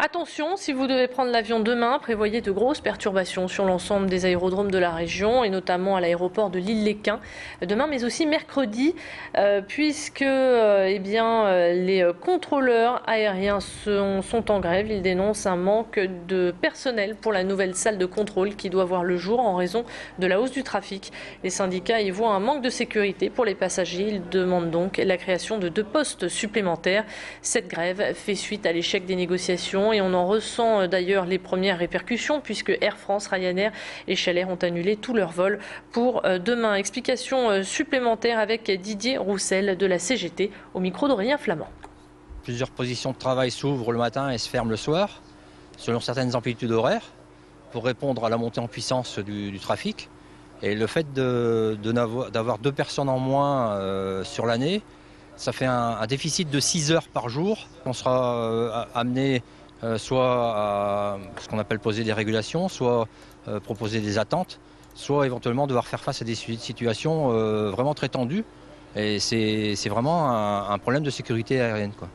Attention, si vous devez prendre l'avion demain, prévoyez de grosses perturbations sur l'ensemble des aérodromes de la région et notamment à l'aéroport de Lille-Lesquin demain, mais aussi mercredi, puisque les contrôleurs aériens sont en grève. Ils dénoncent un manque de personnel pour la nouvelle salle de contrôle qui doit voir le jour en raison de la hausse du trafic. Les syndicats y voient un manque de sécurité pour les passagers. Ils demandent donc la création de 2 postes supplémentaires. Cette grève fait suite à l'échec des négociations et on en ressent d'ailleurs les premières répercussions puisque Air France, Ryanair et Chalair ont annulé tous leurs vols pour demain. Explication supplémentaire avec Didier Roussel de la CGT au micro d'Aurélien Flamand. Plusieurs positions de travail s'ouvrent le matin et se ferment le soir selon certaines amplitudes horaires pour répondre à la montée en puissance du trafic. Et le fait d'avoir 2 personnes en moins sur l'année, ça fait un déficit de 6 heures par jour. On sera amené soit à ce qu'on appelle poser des régulations, soit proposer des attentes, soit éventuellement devoir faire face à des situations vraiment très tendues. Et c'est vraiment un problème de sécurité aérienne, quoi.